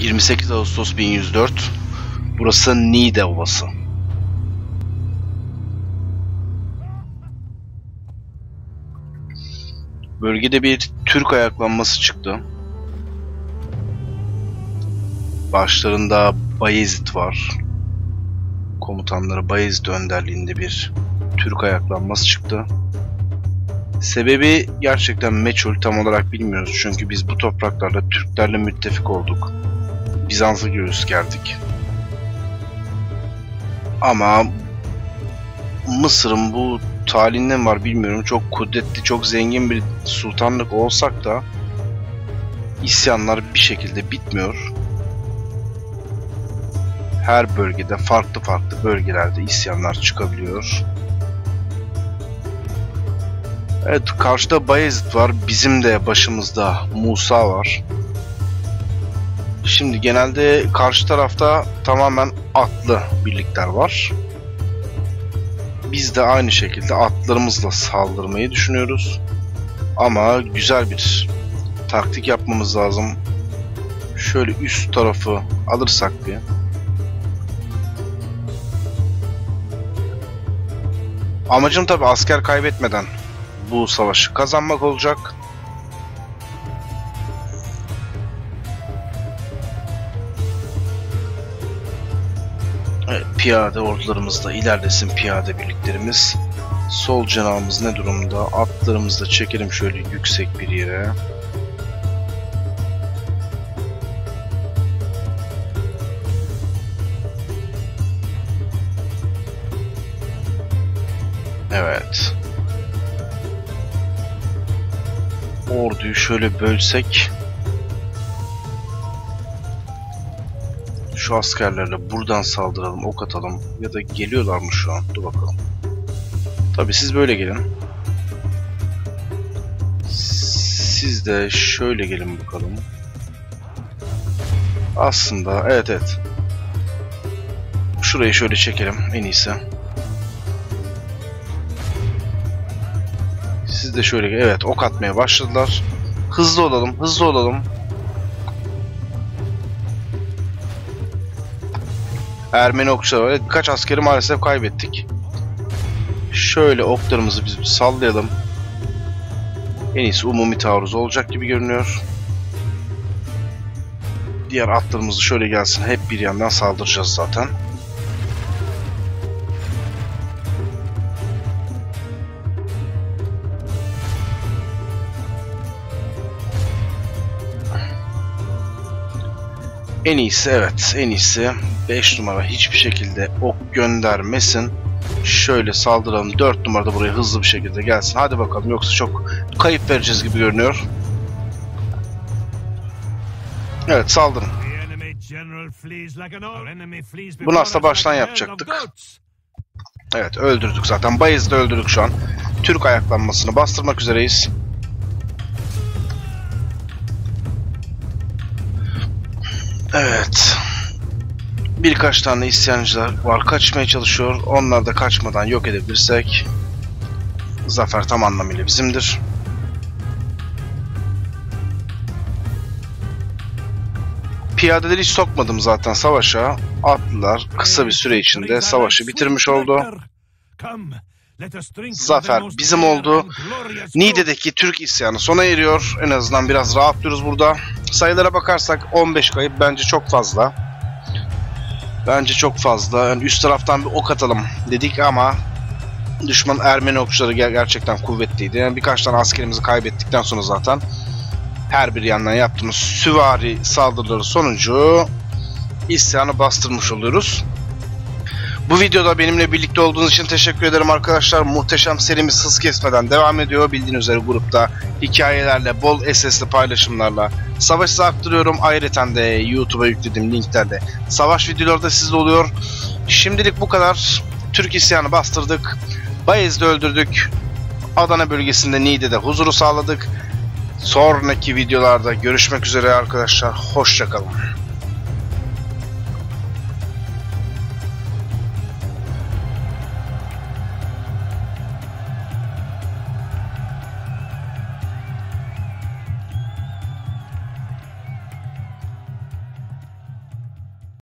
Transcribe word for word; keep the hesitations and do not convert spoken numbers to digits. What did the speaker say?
yirmi sekiz Ağustos bin yüz dört. Burası Niğde Ovası. Bölgede bir Türk ayaklanması çıktı. Başlarında Bayezid var. Komutanları Bayezid önderliğinde bir Türk ayaklanması çıktı. Sebebi gerçekten meçhul, tam olarak bilmiyoruz. Çünkü biz bu topraklarda Türklerle müttefik olduk. Bizans'a göğüs gerdik. Ama Mısır'ın bu talihinden var bilmiyorum. Çok kudretli, çok zengin bir sultanlık olsak da isyanlar bir şekilde bitmiyor. Her bölgede, farklı farklı bölgelerde isyanlar çıkabiliyor. Evet, karşıda Bayezid var. Bizim de başımızda Musa var. Şimdi genelde karşı tarafta tamamen atlı birlikler var. Biz de aynı şekilde atlarımızla saldırmayı düşünüyoruz. Ama güzel bir taktik yapmamız lazım. Şöyle üst tarafı alırsak bir. Amacım tabi asker kaybetmeden bu savaşı kazanmak olacak. Evet, piyade ordularımızda ilerlesin, piyade birliklerimiz. Sol cenahımız ne durumda? Atlarımızı da çekelim şöyle yüksek bir yere. Evet. Orduyu şöyle bölsek. Şu askerlerle buradan saldıralım, ok atalım. Ya da geliyorlar mı şu an? Dur bakalım. Tabii siz böyle gelin. Siz de şöyle gelin bakalım. Aslında evet evet. Şurayı şöyle çekelim en iyisi. Siz de şöyle, evet, ok atmaya başladılar. Hızlı olalım, hızlı olalım. Ermeni Okçular, evet, birkaç askeri maalesef kaybettik. Şöyle oklarımızı biz sallayalım. En iyisi umumi taarruz olacak gibi görünüyor. Diğer atlarımızı şöyle gelsin, hep bir yandan saldıracağız zaten. En iyisi, evet, en iyisi beş numara hiçbir şekilde ok göndermesin. Şöyle saldıralım, dört numarada buraya hızlı bir şekilde gelsin. Hadi bakalım, yoksa çok kayıp vereceğiz gibi görünüyor. Evet, saldırın. Bunu aslında baştan yapacaktık. Evet, öldürdük zaten. Bayezid'i öldürdük şu an. Türk ayaklanmasını bastırmak üzereyiz. Evet. Birkaç tane isyancılar var. Kaçmaya çalışıyor. Onlar da kaçmadan yok edebilirsek zafer tam anlamıyla bizimdir. Piyadeleri hiç sokmadım zaten savaşa. Atlılar kısa bir süre içinde savaşı bitirmiş oldu. Zafer bizim oldu. Niğde'deki Türk isyanı sona eriyor. En azından biraz rahatlıyoruz burada. Sayılara bakarsak on beş kayıp bence çok fazla. Bence çok fazla. Yani üst taraftan bir ok atalım dedik ama düşman Ermeni okçuları gerçekten kuvvetliydi. Yani birkaç tane askerimizi kaybettikten sonra zaten her bir yandan yaptığımız süvari saldırıları sonucu isyanı bastırmış oluyoruz. Bu videoda benimle birlikte olduğunuz için teşekkür ederim arkadaşlar. Muhteşem serimiz hız kesmeden devam ediyor. Bildiğiniz üzere grupta hikayelerle, bol S S'li paylaşımlarla savaşı arttırıyorum. Ayrıca de YouTube'a yüklediğim linklerde savaş videoları da sizde oluyor. Şimdilik bu kadar. Türk isyanı bastırdık. Bayezid'i öldürdük. Adana bölgesinde Niğde'de huzuru sağladık. Sonraki videolarda görüşmek üzere arkadaşlar. Hoşça kalın.